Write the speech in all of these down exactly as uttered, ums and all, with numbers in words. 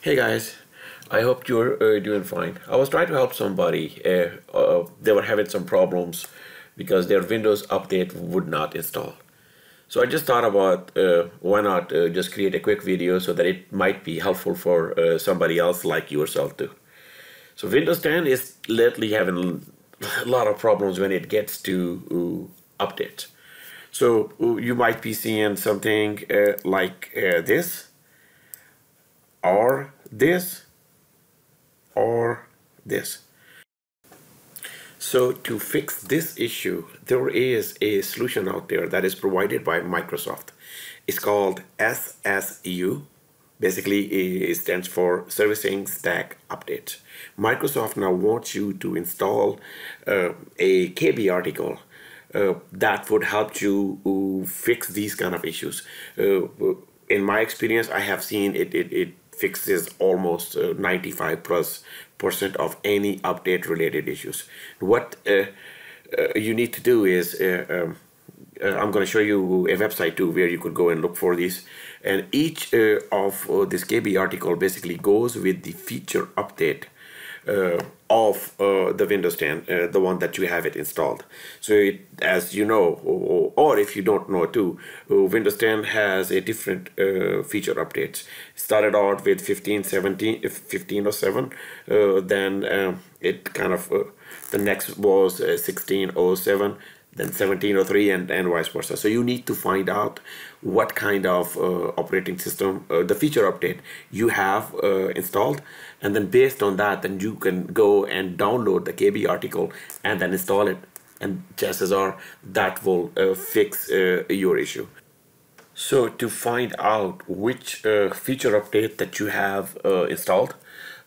Hey guys, I hope you're uh, doing fine. I was trying to help somebody. Uh, uh, they were having some problems because their Windows update would not install. So I just thought about uh, why not uh, just create a quick video so that it might be helpful for uh, somebody else like yourself too. So Windows ten is lately having a lot of problems when it gets to uh, updates. So uh, you might be seeing something uh, like uh, this. Or this or this. So to fix this issue, there is a solution out there that is provided by Microsoft. It's called S S U. Basically, it stands for Servicing Stack Update. Microsoft now wants you to install uh, a K B article uh, that would help you fix these kind of issues. Uh, in my experience, I have seen it, it, it fixes almost uh, ninety-five plus percent of any update related issues. What uh, uh, you need to do is, uh, um, uh, I'm going to show you a website too where you could go and look for these. And each uh, of uh, this K B article basically goes with the feature update uh, of uh, the Windows ten, uh, the one that you have it installed. So it, as you know, or, or if you don't know too, uh, Windows ten has a different uh, feature updates. Started out with fifteen seventeen, fifteen oh seven, uh, then um, it kind of, uh, the next was uh, sixteen oh seven, then seventeen oh three, and, and vice versa. So you need to find out what kind of uh, operating system, uh, the feature update you have uh, installed, and then based on that, then you can go and download the K B article and then install it, and chances are that will uh, fix uh, your issue. So to find out which uh, feature update that you have uh, installed,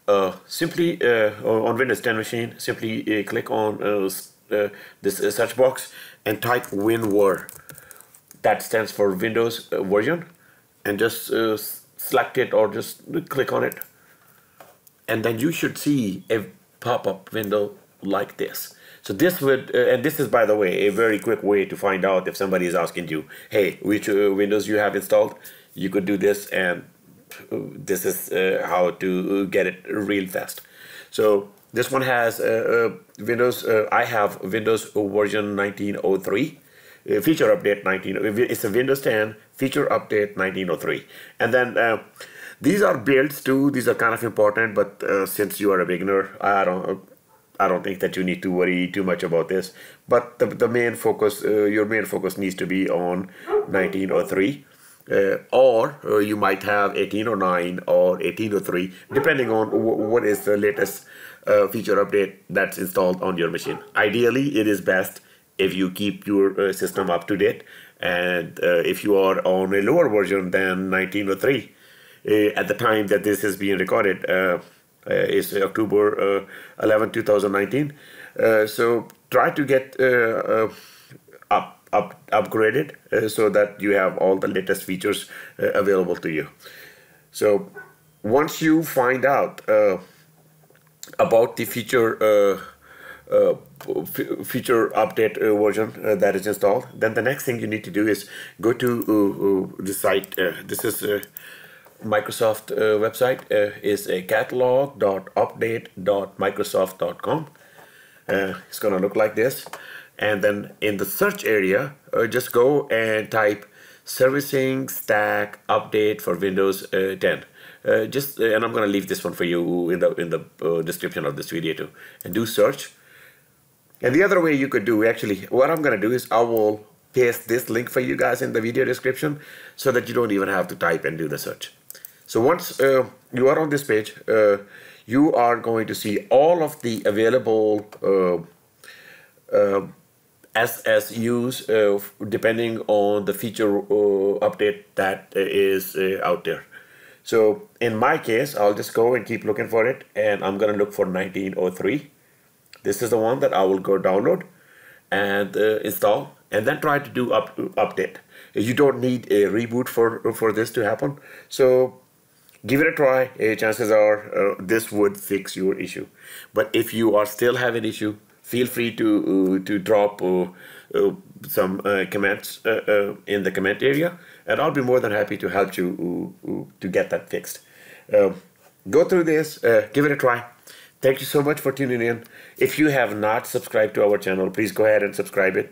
uh, simply uh, on Windows ten machine, simply uh, click on uh, Uh, this uh, search box and type WinWar. That stands for Windows uh, version, and just uh, select it or just click on it, and then you should see a pop-up window like this. So this would, uh, and this is, by the way, a very quick way to find out if somebody is asking you, hey, which uh, Windows you have installed. You could do this, and uh, this is uh, how to get it real fast. So this one has uh, uh, Windows, uh, I have Windows version nineteen oh three, uh, feature update nineteen, it's a Windows ten feature update nineteen oh three. And then uh, these are builds too, these are kind of important, but uh, since you are a beginner, I don't I don't think that you need to worry too much about this. But the, the main focus, uh, your main focus needs to be on nineteen oh three. Uh, or uh, you might have eighteen oh nine or eighteen oh three, depending on what is the latest uh, feature update that's installed on your machine. Ideally, it is best if you keep your uh, system up to date, and uh, if you are on a lower version than nineteen oh three, uh, at the time that this is being recorded, uh, uh, is October uh, eleven two thousand nineteen. Uh, so try to get uh, uh, up. Up, upgraded uh, so that you have all the latest features uh, available to you. So once you find out uh, about the feature uh, uh, feature update uh, version uh, that is installed, then the next thing you need to do is go to uh, uh, the site. Uh, this is uh, Microsoft uh, website. Uh, is a catalog dot update dot microsoft dot com. Uh, it's gonna look like this. And then in the search area, uh, just go and type servicing stack update for Windows uh, ten. Uh, just uh, and I'm gonna leave this one for you in the in the uh, description of this video too. And do search. And the other way you could do, actually, what I'm gonna do is I will paste this link for you guys in the video description so that you don't even have to type and do the search. So once uh, you are on this page, uh, you are going to see all of the available Uh, uh, S S Us uh, depending on the feature uh, update that is uh, out there. So in my case, I'll just go and keep looking for it, and I'm gonna look for nineteen oh three. This is the one that I will go download and uh, install, and then try to do up update. You don't need a reboot for for this to happen, so give it a try. Uh, chances are uh, this would fix your issue. But if you are still having issue, feel free to uh, to drop uh, uh, some uh, comments uh, uh, in the comment area, and I'll be more than happy to help you uh, uh, to get that fixed. Uh, go through this, uh, give it a try. Thank you so much for tuning in. If you have not subscribed to our channel, please go ahead and subscribe it.